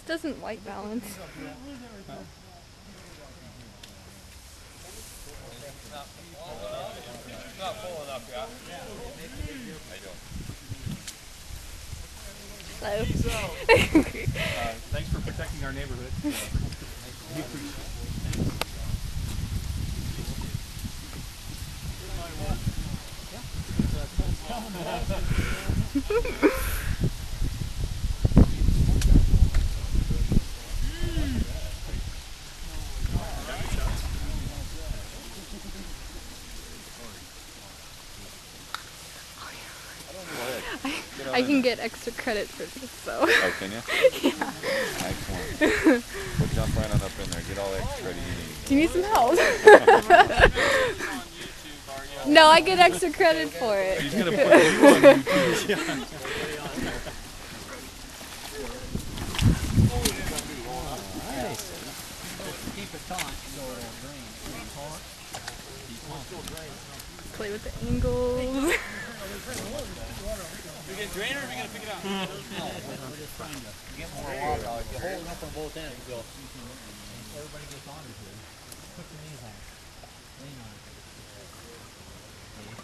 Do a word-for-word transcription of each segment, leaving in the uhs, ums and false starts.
This doesn't white balance. Not full enough, yeah. How you doing? So. uh, thanks for protecting our neighborhood. We appreciate it. I can get extra credit for this, so. Oh, can you? Yeah. Excellent. Well, jump right on up in there. Get all the extra credit you need. Do you need some help? No, I get extra credit for it. He's gonna put you on YouTube. Keep it taut so it'll drain. Play with the angles. Are we gonna drain or are we gonna pick it up? No, we're just trying to get more water. If you hold it up on both ends, you go. Everybody gets on it here. Put your knees on it. Lean on it.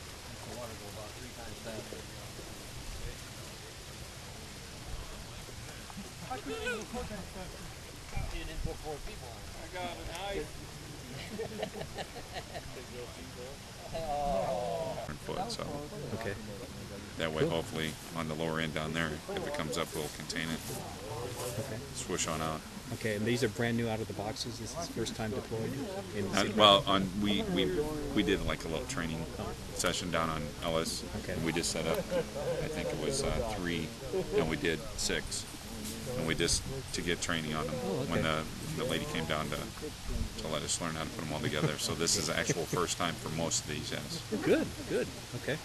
The water go about three times faster. I couldn't put that faster. You didn't put four people on it. I got a knife. Foot, so. Okay. That way, hopefully, on the lower end down there, if it comes up, we'll contain it. Okay. Swoosh on out. Okay, and these are brand new out of the boxes. This is first time deployed. In uh, well, on we we we did like a little training oh. session down on Ellis. Okay. And we just set up. I think it was uh, three, and we did six, and we just to get training on them. Oh, okay. When the the lady came down to to let us learn how to put them all together. So this is the actual first time for most of these, yes. Good, good. Okay.